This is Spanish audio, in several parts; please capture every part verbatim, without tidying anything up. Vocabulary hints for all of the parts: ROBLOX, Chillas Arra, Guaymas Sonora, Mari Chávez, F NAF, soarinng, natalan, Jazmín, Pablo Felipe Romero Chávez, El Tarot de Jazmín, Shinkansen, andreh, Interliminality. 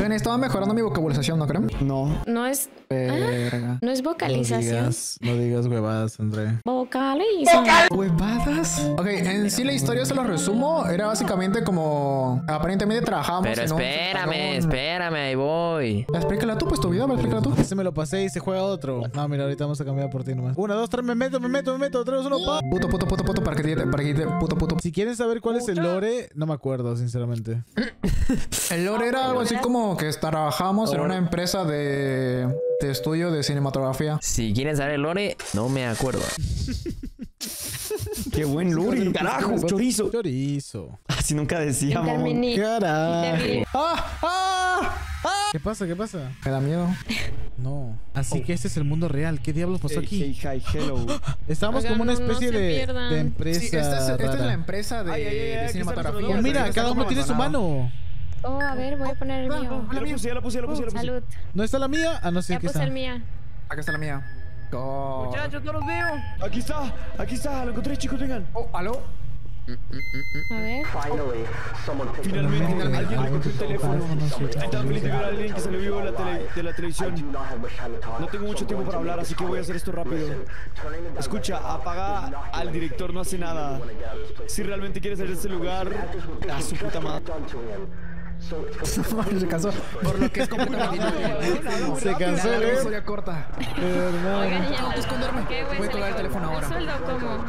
Oigan, estaba mejorando mi vocalización, ¿no creen? No. No es... Verga. Ah, no es vocalización. No digas, no digas huevadas, André. Vocalización. ¿Huevadas? Ok, en sí la historia se lo resumo. Era básicamente como... Aparentemente trabajamos... Pero en espérame, un... espérame, ahí voy. Explícala tú, pues tu vida, explícala tú. Ese me lo pasé y se juega otro. No, mira, ahorita vamos a cambiar por ti nomás. Una, dos, tres, me meto, me meto, me meto. Tres, uno, pa. Puto, puto, puto, puto, para que te... Para que te... Puto, puto. Si quieres saber cuál es el lore, no me acuerdo, sinceramente. El lore era algo así como que trabajamos en una empresa de, de estudio de cinematografía. Si quieren saber el lore, no me acuerdo. ¡Qué buen lore! ¡Carajo! ¡Chorizo! ¡Chorizo! Así nunca decíamos. ¡Carajo! ¡Ah! ¡Ah! ¡Ah! ¿Qué pasa? ¿Qué pasa? Me da miedo. No. Así oh. que este es el mundo real. ¿Qué diablos pasó hey, aquí? Hey, hi, hello. Estamos Oigan, como una especie no, no de, de empresa. Sí, esta es, esta es la empresa de, ay, ay, ay, de cinematografía. Oh, mira, cada, cada uno tiene su mano. Oh, a ver, voy a poner el oh, mío. La puse, ya la puse, ya la puse, ya la puse. Salud. ¿No está la mía? Ah, no sé qué está. Ya puse el mía. Acá está la mía. Oh. Muchachos, no los veo. Aquí está, aquí está. Lo encontré, chicos, vengan. Oh, ¿aló? A ver. Finalmente, alguien le cogió el teléfono. Estaba feliz de ver a alguien que se le vio de la, tele, de la televisión. No tengo mucho tiempo para hablar, así que voy a hacer esto rápido. Escucha, apaga al director, no hace nada. Si realmente quieres salir de este lugar, a su puta madre. Se cansó. Por lo que es completamente inútil. Se cansó, ¿eh? La historia corta. Oigan, ya tengo que esconderme. Voy a colgar el teléfono ahora. ¿El sueldo cómo?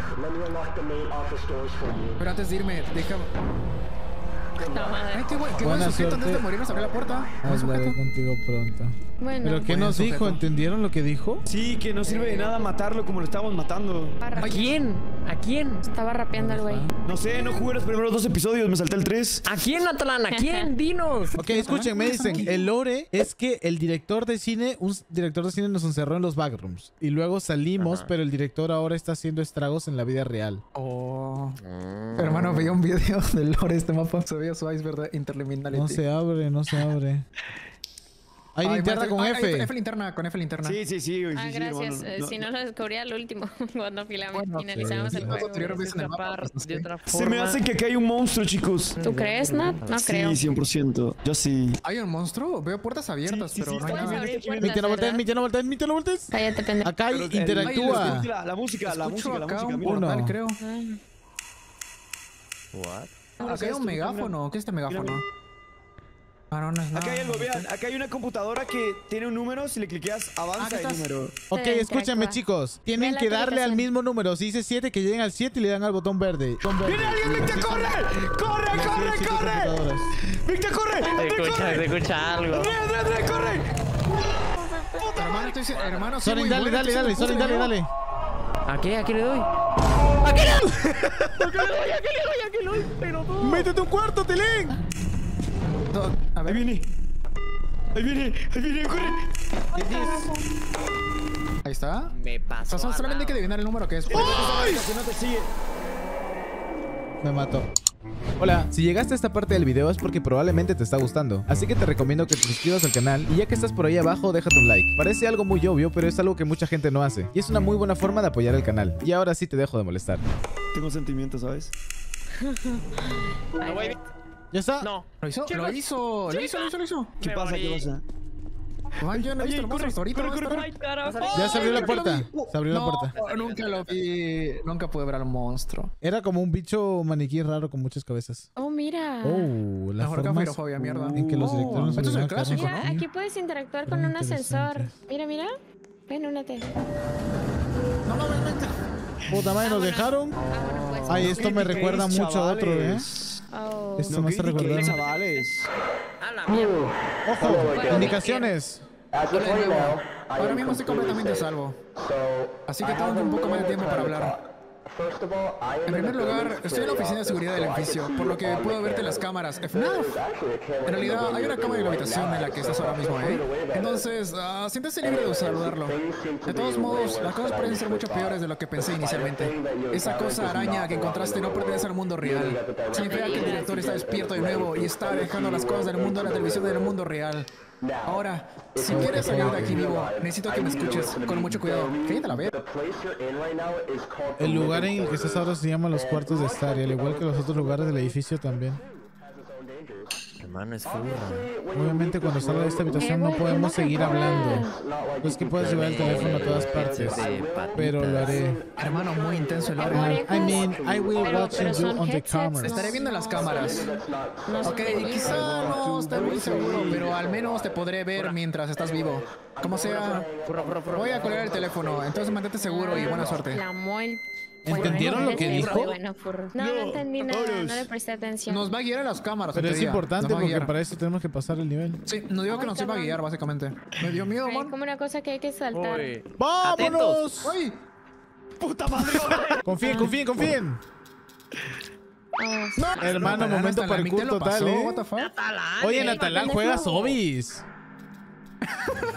Pero antes de irme, déjame. Ay, qué buen, qué buen sujeto. Antes de morirnos abrió la puerta. Hablaré contigo pronto. Bueno. ¿Pero qué nos dijo? ¿Entendieron lo que dijo? Sí, que no sirve de nada matarlo como lo estábamos matando. ¿A quién? ¿A quién? Estaba rapeando al güey. No sé, no jugué los primeros dos episodios, me salté el tres. ¿A quién, Natalan? ¿A quién? Dinos. Ok, escuchen, me dicen, el lore es que el director de cine, un director de cine nos encerró en los backrooms. Y luego salimos, Ajá. pero el director ahora está haciendo estragos en la vida real. Oh. Mm. Hermano, veía un video del lore, este mapa. Se veía su iceberg de Interliminality. No se abre, no se abre. Hay ay, linterna con ay, F. Hay F linterna, con F linterna. Sí, sí, sí. Güey, ah, sí, gracias. Sí, bueno, no, si no, no lo descubrí al último, cuando bueno, finalizamos sí, el juego. Se, mapa, pues, de otra forma. Se me hace que acá hay un monstruo, chicos. ¿Tú crees, Nat? No sí, creo. Sí, cien por ciento. Yo sí. ¿Hay un monstruo? Veo puertas abiertas, sí, sí, pero sí, no hay nada. Mítelo, voltees, mítelo, voltees, mítelo, voltees. Cállate, pendejo. Acá hay, interactúa. La música, la música, la música. Uno, creo. What? Acá hay un megáfono. ¿Qué es este megáfono? Ah, no, no, no. Acá hay algo, vean, acá hay una computadora que tiene un número, si le cliqueas avanza ah, el número. Ok, escúchame chicos, tienen que darle al mismo número, si dice siete que lleguen al siete y le dan al botón verde. ¡Viene alguien, Victor, corre! ¡Corre, corre, corre! ¡Victor, corre! ¡Te escucha, te escucha algo! ¡André, André, André, corre! Hermano, estoy hermano, soarinng, dale, dale, dale, soarinng, dale, dale. ¿A qué? ¿A qué le doy? ¡A qué le doy! ¡A qué le doy! ¡A qué le doy! ¡A qué le doy! ¡Pero no! ¡Métete un cuarto, Telén! A ver. Ahí viene, ahí viene, ahí viene, corre. Ahí está. Me pasó. O sea, solamente hay que adivinar el número que es. ¡Ay! Me mató. Hola, si llegaste a esta parte del video es porque probablemente te está gustando, así que te recomiendo que te suscribas al canal y ya que estás por ahí abajo déjate un like. Parece algo muy obvio pero es algo que mucha gente no hace y es una muy buena forma de apoyar el canal. Y ahora sí te dejo de molestar. Tengo sentimientos, ¿sabes? No voy. ¿Ya está? No. ¿Lo hizo? Chico, ¿Lo hizo? Chico. ¿Lo hizo? ¿Lo hizo? ¿Lo hizo? ¿Qué me pasa? Morí. ¿Qué pasa? Man, yo no he visto los monstruos ahorita. Corre, corre, corre. Ya se abrió la puerta. Se abrió la puerta. No, nunca lo vi. Nunca pude ver al monstruo. Era como un bicho maniquí raro con muchas cabezas. Oh, mira. Oh, la forma mierda. En que los directores... Esto es el clásico, ¿no? Aquí puedes interactuar con un ascensor. Mira, mira. Ven, únate. No, no, ven, ven. Puta madre, nos dejaron. Ay, esto me recuerda mucho a otro, ¿eh? Oh. Esto no me hace recordar chavales. A la mierda. Ojo, oh, indicaciones. Ahora mismo estoy completamente a salvo. Así que tengo un poco más de tiempo para hablar. En primer lugar, estoy en la oficina de seguridad del edificio, por lo que puedo verte las cámaras. F NAF. En realidad, hay una cámara de gravitación en la que estás ahora mismo, ¿eh? Entonces, uh, siéntese libre de saludarlo. De todos modos, las cosas parecen ser mucho peores de lo que pensé inicialmente. Esa cosa araña que encontraste no pertenece al mundo real. Significa que el director está despierto de nuevo y está dejando las cosas del mundo de la televisión del mundo real. Ahora, si quieres salir de aquí vivo, necesito que me escuches con mucho cuidado. Cállate la verga. El lugar en el que estás ahora se llama los cuartos de estar, y al igual que los otros lugares del edificio también. hermano, es furra. Obviamente cuando salga de esta habitación no podemos seguir hablando. No es que puedas llevar el teléfono a todas partes, pero lo haré. Hermano, muy intenso el orden. I mean, I will watch you on the cameras. Estaré viendo las cámaras. Ok, quizá no esté muy seguro, pero al menos te podré ver mientras estás vivo. Como sea, voy a colgar el teléfono, entonces mantente seguro y buena suerte. ¿Entendieron lo que dijo? No, no entendí nada, no le presté atención. Nos va a guiar a las cámaras. Pero es importante porque para eso tenemos que pasar el nivel. Sí, nos dijo que nos iba a guiar, básicamente. Me dio miedo, man. Es como una cosa que hay que saltar. ¡Vámonos! ¡Ay! ¡Puta madre! Confíen, confíen, confíen. Hermano, momento parkour total, ¿eh? Oye, Natalan, juega zombies.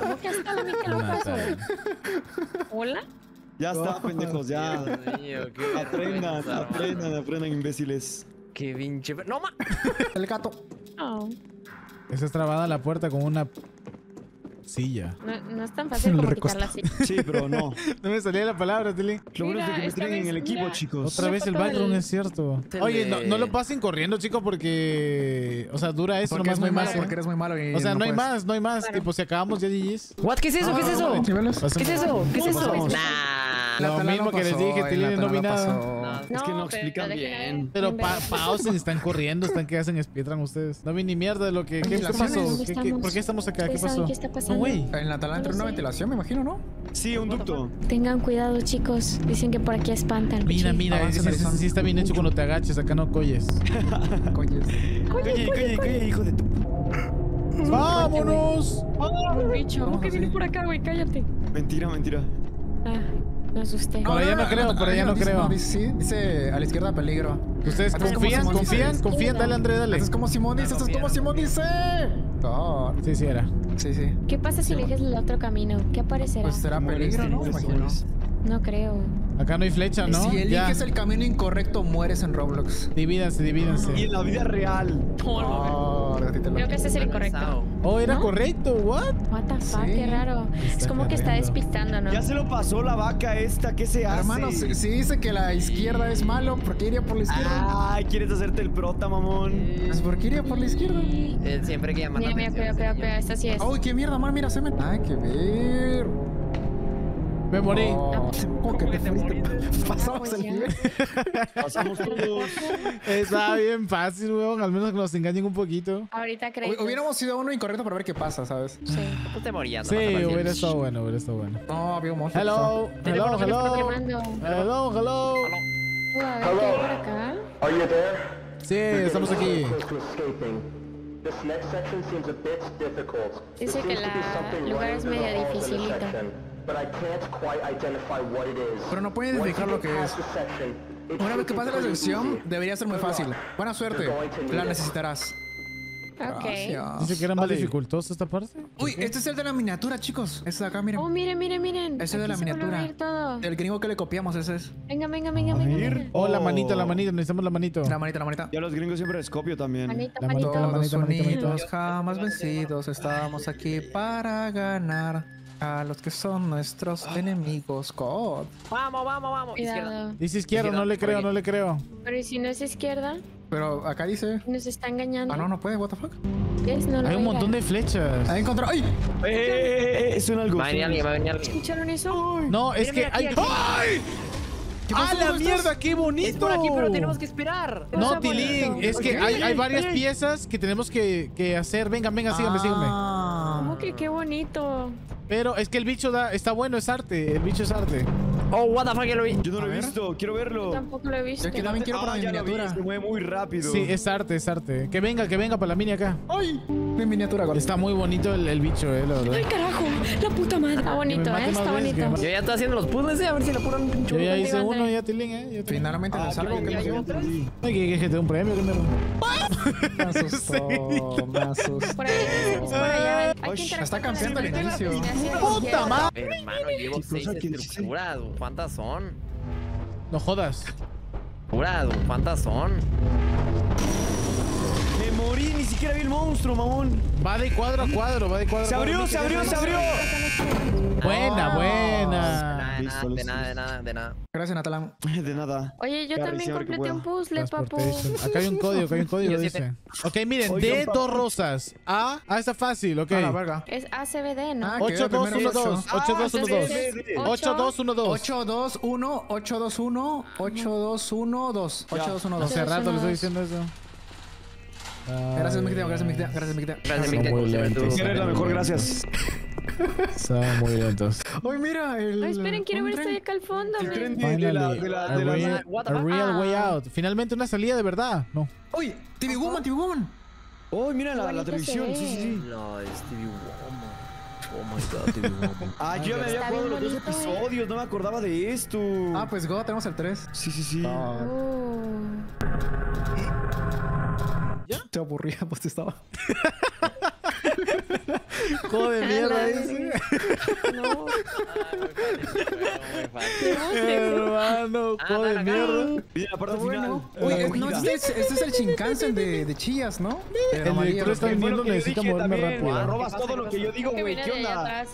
¿Cómo que hasta la mitad lo pasó? ¿Hola? Ya está, pendejos, ya. Aprendan, aprendan, aprendan, imbéciles. Qué pinche. ¡No, ma! El gato. Oh. Esa es trabada la puerta con una silla. No, no es tan fácil como quitar la silla. Sí, pero no. No me salía la palabra, Tilly. Lo bueno es que me tienen en el equipo, chicos. Otra vez el background, es cierto. Oye, no, no lo pasen corriendo, chicos, porque... O sea, dura eso, nomás no hay más. Porque eres muy malo y... O sea, no hay más, no hay más. Tipo, si acabamos ya G Gs. What? ¿Qué es eso? ¿Qué es eso? ¿Qué es eso? ¿Qué es eso? Lo mismo que les dije, Tilly, no vi nada. Es que no explican bien. Pero pausen, están corriendo, están que hacen speedrun ustedes. No vi ni mierda de lo que... ¿Qué pasó? ¿Por qué estamos acá? ¿Qué pasó? No, güey. En la tala entra una ventilación, me imagino, ¿no? Sí, un ducto. Tengan cuidado, chicos. Dicen que por aquí espantan. Mira, mira. Sí está bien hecho cuando te agaches. Acá no coyes. Coyes. Coye, coye, coye, hijo de tu... ¡Vámonos! ¿Cómo que viene por acá, güey? Cállate. Mentira, mentira. Ah. Me asusté. Por allá no creo, por allá no creo. Sí, dice a la izquierda peligro. Ustedes confían, confían, confían. Dale, André, dale. Esto es como Simón dice, esto es como Simón dice. Sí, sí era. Sí, sí. ¿Qué pasa si eliges el otro camino? ¿Qué aparecerá? Pues será peligro, ¿no? No creo. Acá no hay flecha, ¿no? Si eliges el camino incorrecto, mueres en Roblox. Divídanse, divídanse. Y en la vida real. Creo que ese es el incorrecto. Oh, era correcto, what? What the fuck, qué raro. Es como que está despistando, ¿no? Ya se lo pasó la vaca esta, ¿qué se hace? Hermano, si dice que la izquierda es malo, ¿por qué iría por la izquierda? Ay, quieres hacerte el prota, mamón. Pues ¿por qué iría por la izquierda? Siempre que llaman a la izquierda. Mira, mira, cuidado, cuidado, esta sí es. Ay, qué mierda, man, mira, se me... Ay, qué ver... Me morí. No. ¿Cómo que te fuiste? Pasamos el nivel. Pasamos todos. Está bien fácil, weón. Al menos que nos engañen un poquito. Ahorita creí. Hubiéramos sido uno incorrecto para ver qué pasa, ¿sabes? Sí. Tú te morías. Sí, hubiera estado bueno, hubiera estado bueno. No, había un monstruo. Hello, hello, hello. Hello, hello. Hello. ¿Por acá? Oye, sí, estamos aquí. Dice que el lugar es medio dificilito. Pero no pueden identificar lo que es. Una vez que pase la sección, debería ser muy fácil. Buena suerte, la necesitarás. Ok. Dice que era más dificultosa esta parte. Uy, este es el de la miniatura, chicos. Este de acá, miren. Oh, miren, miren, miren. Este es de la miniatura. El gringo que le copiamos, ese es. Venga, venga, venga, venga. Oh, la manita, la manita. Necesitamos la manita. La manita, la manita. Yo a los gringos siempre les copio también. La manita, todos unidos, jamás vencidos. Estábamos aquí para ganar a los que son nuestros oh. enemigos, God. Vamos, vamos, vamos. Izquierda. Dice izquierda, no le creo, no le creo. Pero ¿y si no es izquierda? Pero acá dice. Nos está engañando. Ah, no, no puede, what the fuck. Yes, no, no hay un montón de flechas. Ahí encontró. ¡Ay! ¡Eh, eh, eh! Es un algo. Va a venir alguien, va a venir alguien. ¿Escucharon eso? Ay. No, es mira, que mira, aquí, hay. ¡Ay! ¡Ah, la mierda! ¡Qué bonito! Es por aquí, pero tenemos que esperar. No, Tilín, es que hay, hay varias piezas que tenemos que, que hacer. Vengan, vengan, síganme, síganme. ¿Cómo que qué bonito? Pero es que el bicho da, está bueno, es arte. El bicho es arte. Oh, what the fuck, ya lo vi. Yo no lo he visto, quiero verlo. Yo tampoco lo he visto. Es que también quiero para la miniatura. Se mueve muy rápido. Sí, es arte, es arte. Que venga, que venga para la mini acá. ¡Ay! Mi miniatura, gordo. Está muy bonito el, el bicho, eh, la verdad. ¡Ay, carajo! ¡La puta madre! Está bonito, eh, está bonito. Yo ya estoy haciendo los puzzles, eh, a ver si le apuran un pincho. Yo ya hice uno, ya Tilín, eh. Finalmente me sale. Ay, que que te dé un premio, que me lo... Me asustó, me asustó. Por ahí, por allá. Está campeando el inicio. ¡Puta madre! Hermano, llevo seis estructuras. ¿Cuántas son? No jodas. Jurado, ¿cuántas son? Me morí, ni siquiera vi el monstruo, mamón. Va de cuadro a cuadro, va de cuadro a cuadro. Se abrió, se abrió, se abrió. Buena, buena. De nada, de nada, de nada. Gracias, Natalan. De nada. Oye, yo también completé un puzzle, papu. Acá hay un código, acá hay un código, dice. Ok, miren, D, dos rosas. A, A está fácil, ok. Es A C B D, ¿no? ocho dos uno dos. ocho dos uno dos. ocho dos uno dos. ocho dos uno. ocho dos uno. ocho dos uno dos. Hace rato le estoy diciendo eso. Gracias, Miquiteo, gracias, Miquiteo, gracias, Miquiteo. Gracias, Miquiteo. Eres la mejor, gracias. Son muy lentos. Hoy mira, el... Ay, esperen, quiero ver esto acá al fondo. El tren de la... de la... de la... A real way out. Finalmente una salida de verdad. No. Uy, T V Woman, T V Woman. Uy, mira la televisión. Sí, sí, sí. No, es T V Woman. Oh my god, T V Woman. Ah, yo me había acordado de los dos episodios. No me acordaba de esto. Ah, pues go, tenemos el tres. Sí, sí, sí. ¿Ya? Te aburría, pues te estaba. Joder, mierda ese. No. Hermano, joder, mierda. Y la parte final. Uy, no, este es el Shinkansen de Chillas, ¿no? El director está vendiendo, necesita moverme rápido. Robas todo lo que yo digo, güey. ¿Qué onda?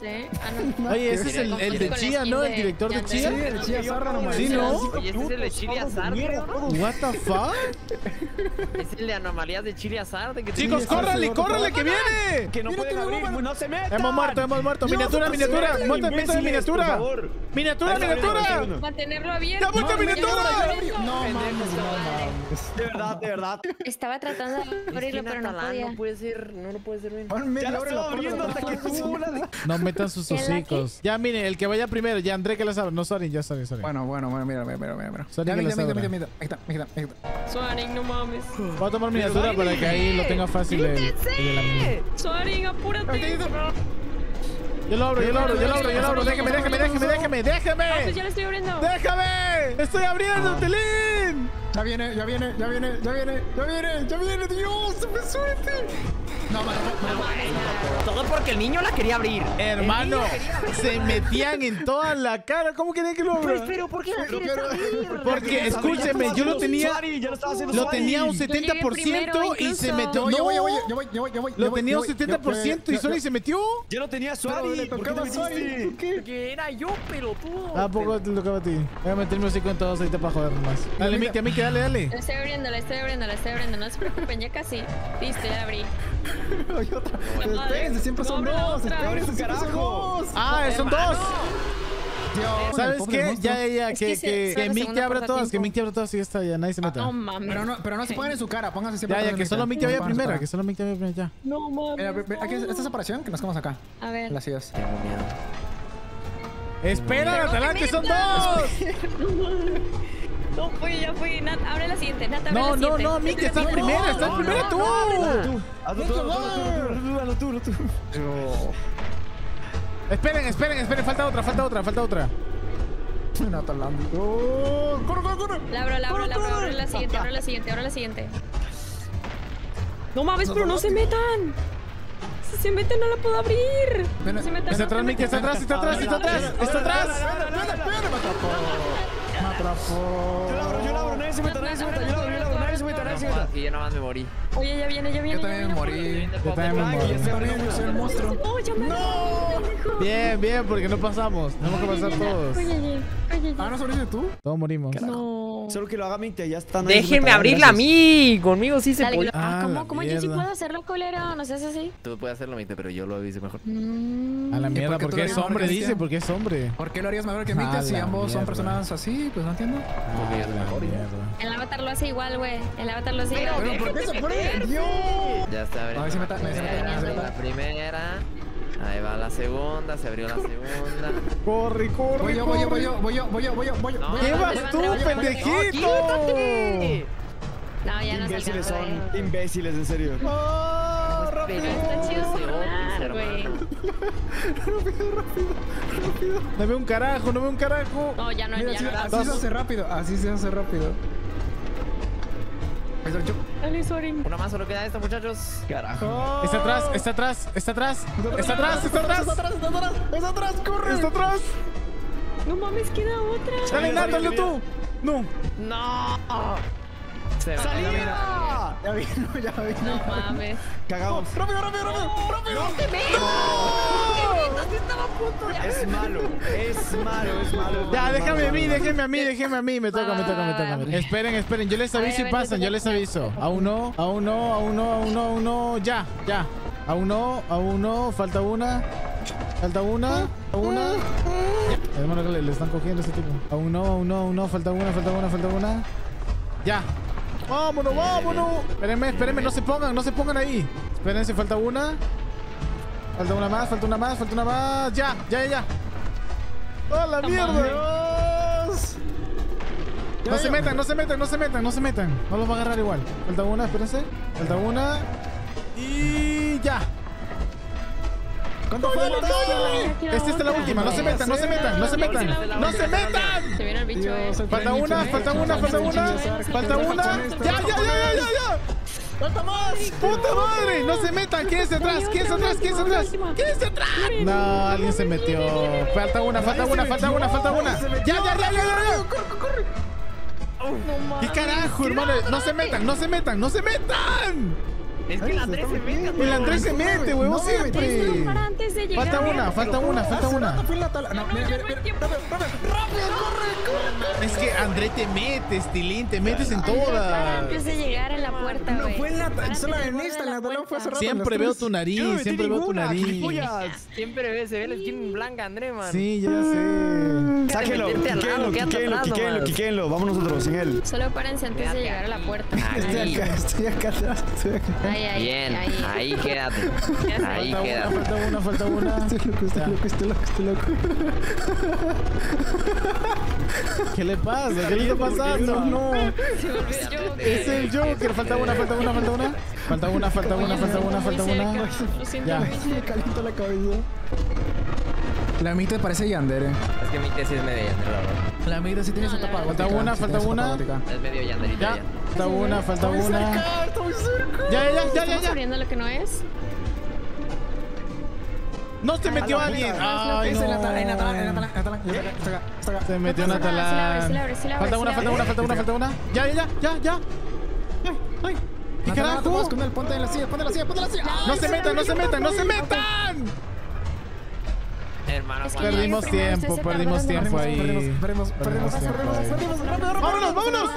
Oye, ese es el de Chillas, ¿no? El director de Chillas. Sí, el Chillas Arra. Sí, ¿no? Oye, ese es el de Chillas Arra. What the fuck? Es el de anomalías de Chillas Arra. Chicos, córrale, córrale, que viene. Que no pueden abrir, güey. No se metan. Hemos muerto, hemos muerto. Miniatura, miniatura. Monta miniatura, miniatura. Miniatura, miniatura. Mantenerlo abierto. ¡La puta miniatura! No, mames. De verdad, de verdad. Estaba tratando de abrirlo, pero no podía. No puede ser, no lo puede ser. Ya lo estaba abriendo hasta que tú... No metan sus hocicos. Ya, miren, el que vaya primero. Ya, André, que las abra. No, Soarinng, ya Soarinng, Soarinng. Bueno, bueno, bueno, mira, mira, mira, mira. Soarinng, que las abra. Mira, mira, mira, mira, mira. Soarinng, no mames. Voy a tomar miniatura para que ahí lo tenga fácil. Soarinng, apúrate. Yo lo abro, yo lo abro, yo lo abro, yo lo abro. Déjame, déjame, déjame, déjame, déjame. Ah, pues ya lo estoy abriendo. ¡Déjame! ¡Estoy abriendo, Telín! Ya viene, ya viene, ya viene, ya viene, ya viene, ya viene. ¡Dios, se me suelte! No, no, no. Todo porque el niño la quería abrir. Hermano, se metían en toda la cara. ¿Cómo querían que lo abra? Pero, pero, ¿por qué la quieres abrir? Porque, escúcheme, yo lo tenía, lo tenía un setenta por ciento y se metió. No, yo voy, yo voy, yo voy, yo voy, yo voy. Lo tenía un setenta por ciento y Soarinng se metió. Yo lo tenía Soarinng. ¿Por qué me Soarinng? ¿Por qué? Porque era yo, pelotudo. ¿A poco te tocaba a ti? Voy a meterme así con todos ahorita para joder más. Dale, Miki, a Miki, dale, dale. La estoy abriendo, la estoy abriendo, la estoy abriendo. No se preocupen, ya casi. Listo, ya abrí. Hay otra. Espérense, siempre son dos. Espérense, carajos. Ah, son dos. ¿Sabes qué? Ya, ya, que Miki abra todas, que Miki abra todas y ya está, ya nadie se meta. No mames. Pero no se pongan en su cara, pónganse siempre. Ya, ya, que solo Miki vaya primero, que solo Miki vaya primero, ya. No mames. Esta es separación que nos quedamos acá. A ver. Las sillas. Tengo miedo. Espera, Natalan, que son dos. No fui, ya fui. Nat, abre la siguiente. Nat, abre no, la siguiente. No, no, Miki, estás primera, estás primera tú. Hazlo tú, hazlo tú, hazlo tú. Esperen, esperen, esperen. Falta otra, falta otra, falta otra. Natalan. ¡Oh! ¡Corre, corre, corre! La abro, la abro, la abro. Abre la siguiente, abre la siguiente, abre la siguiente. No mames, pero no se metan. Si se meten, no la puedo abrir. No se metan. Está atrás, Miki, está atrás, está atrás, está atrás. Está atrás. Me atrapó. Yo la abro, yo la abro, nadie se meta, nadie se meta, yo la abro, yo la abro, nadie se meta, nadie se meta. Yo nada más me morí. Oye, ya viene, ya viene. Yo también me morí. Yo también me morí. Yo también soy el monstruo. No, bien, bien, porque no pasamos. Tenemos que pasar todos. Ah, ¿no sobreviviste tú? Todos morimos. No. Solo que lo haga Miki, ya está. Déjenme abrirla a mí. Conmigo sí se puede. ¿Cómo? ¿Cómo yo sí puedo hacerlo, colero? ¿No seas así? Tú puedes hacerlo, Miki, pero yo lo hice mejor. A la mierda, porque es hombre, dice, porque es hombre. ¿Por qué lo harías mejor que Miki si ambos son personas así? Pues no entiendo. Porque es mejor. El avatar lo hace igual, güey. El avatar lo hace igual. Pero ¿por qué se pone? ¡Dios! Ya está abriendo. A ver si me está. La primera. Ahí va la segunda, se abrió la segunda. Corre, corre. Voy yo, voy yo, voy yo, voy yo, voy yo, voy yo, voy yo. ¡Llevas tú, pendejito! No, ya no se alcanza. Imbéciles son, imbéciles, en serio. ¡Oh, rápido! Pero está chido sonar, güey. Rápido, rápido, rápido. No veo un carajo, no veo un carajo. No, ya no, ya no. Así se hace rápido, así se hace rápido. Dale, Soarinng. Una más, solo queda esta, muchachos. Carajo. Está atrás, está atrás, está atrás. Está atrás, está atrás. Está atrás, está atrás. Está atrás, corre. Está atrás. No mames, queda otra. Dale, Nat, dale tú. No. No. Se va. ¡Salida! Ya vino, ya vino. No mames. Cagamos. No, ¡rápido, rápido, rápido! No, ¡rápido! ¡No! ¡No! ¡Qué estaba a punto! Ya. Es malo, es malo, es malo. Ya, déjame a mí, déjame a mí, déjame a mí. Me toca, me toca, me toca. Me toca. Esperen, esperen. Yo les aviso y pasan, yo les aviso. Aún no, aún no, aún no, aún no, aún no. Ya, ya. Aún no, aún no. Falta una. Falta una. Una. Hermano, que le, le están cogiendo a este tipo. Aún no, aún no, aún no. Falta una, falta una, falta una. Ya. Vámonos, vámonos. Espérenme, espérenme, no se pongan, no se pongan ahí. Espérense, falta una. Falta una más, falta una más, falta una más. Ya, ya, ya. ¡Oh, la mierda! Dios. No se metan, no se metan, no se metan, no se metan. No los va a agarrar igual. Falta una, espérense. Falta una. Y ya. ¿Cuánto fue? Esta es la última, no se metan, no se metan, no se metan, no se metan. Se viene el bicho ese. Falta una, falta una, falta una, falta una. Ya, ya, ya, ya, ya. Falta más. Puta madre, no se metan, quédense atrás, quédense atrás, quédense atrás, quédense atrás. No, alguien se metió. Falta una, falta una, falta una, falta una. Ya, ya, ya, ya, ya. Corre, corre. ¿Qué carajo, hermano? No se metan, no se metan, no se metan. Es que el Andrés se mete. El Andrés se mete, huevo, siempre. Falta una, falta una, falta una. Es que Andrés te metes, Tilín, te metes en todas. Antes de llegar a la puerta, güey. No fue en la, solo en esta, en la talón fue cerrada. Siempre veo tu nariz, siempre veo tu nariz. Siempre veo, se ve la skin blanca, Andrés, man. Sí, ya sé. Sáquenlo, quiquenlo, quiquenlo, quiquenlo, quiquenlo. Vamos nosotros sin él. Solo párense antes de llegar a la puerta. Estoy acá, estoy acá atrás, estoy acá. Ahí, ahí, bien, ahí, ahí, ahí quédate. Ahí falta quédate. Una, falta una, falta una. Estoy loco, estoy ya. loco, estoy loco, estoy loco. ¿Qué le pasa? ¿Qué le está pasando? No. Es el Joker. Falta una, falta una, falta una. Falta una, falta una, falta una, falta una. Ya. Me caliento la cabeza. La Mite parece Yander, eh. Es que Mite sí es medio Yander, la verdad. La Mite sí tiene su tapa. Falta una, falta una. Es medio Yanderita. Falta una, falta una. Ya, ya, ya, ya. ¿Estamos abriendo lo que no es? No se metió alguien. Ay, no. Se metió Natalan. Falta una, falta una, falta una, falta una. Ya, ya, ya, ya. Ay, ¿qué carajo? Ponte en la silla, ponte en la silla, ponte en la silla. No se metan, no se metan, no se metan. Hermano, perdimos tiempo, perdimos tiempo ahí. Perdimos, perdimos, perdimos, perdimos. ¡Vámonos, vámonos!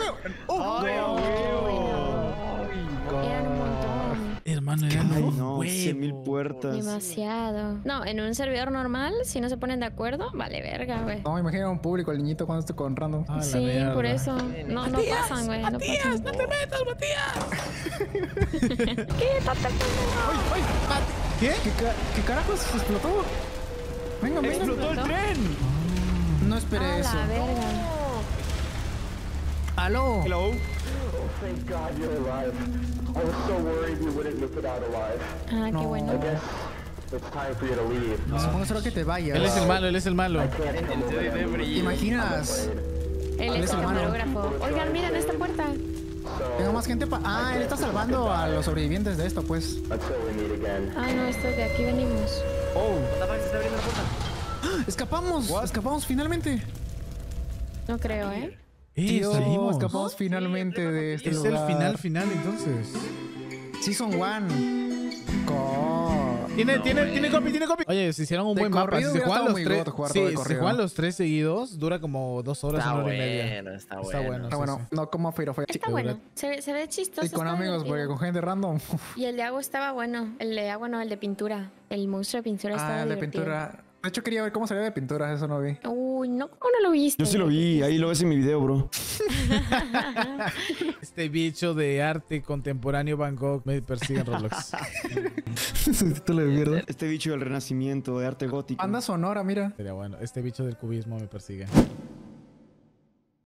Hermano, eran no, cien mil puertas. Demasiado. No, en un servidor normal, si no se ponen de acuerdo, vale verga, güey. No, imagina un público, el niñito cuando estoy con random. Ah, sí, por eso. No, no pasan, güey. ¡Matías, no te metas, Matías! ¡Quítate el pendejo! ¿Qué? ¿Qué carajos? ¿Explotó? Venga, venga. ¡Explotó el tren! Oh, no esperé ah, eso. La verga. Oh. ¡Aló! Hello. Thank God you're alive. I was so worried you wouldn't make it out alive. Ah, no. Qué bueno. I guess it's time for you to leave. No, supongo solo que te vayas. Él es el malo, él es el malo. ¿Te imaginas? Él es el camarógrafo. Oigan, miren esta puerta. Tengo más gente para... Ah, él está salvando a los sobrevivientes de esto, pues. Ah, no, esto de aquí venimos. Oh, se está abriendo la puerta. ¡Escapamos! What? ¡Escapamos finalmente! No creo, ¿eh? Dios, salimos. Escapamos finalmente de este lugar. Es el final final, entonces. Season one. Tiene, no, tiene, tiene copy, tiene copy. Oye, se hicieron un de buen mapa. Si se juegan los tres, sí, se juegan los tres seguidos, dura como dos horas, está una hora y media. Bueno, está, está bueno, bueno, está bueno. Sí, sí. No como Firo fue. Está bueno. Se ve, se ve chistoso. Y con amigos, porque con gente random. Y el de agua estaba bueno. El de agua no, el de pintura. El monstruo de pintura estaba Ah, el de divertido. pintura. De hecho, quería ver cómo salía de pinturas, eso no vi. Uy, no, ¿cómo no lo viste? Yo sí lo vi, ahí lo ves en mi video, bro. Este bicho de arte contemporáneo Bangkok me persigue en Roblox. Título de mierda. Este bicho del renacimiento, de arte gótico. Banda sonora, mira. Sería bueno, este bicho del cubismo me persigue.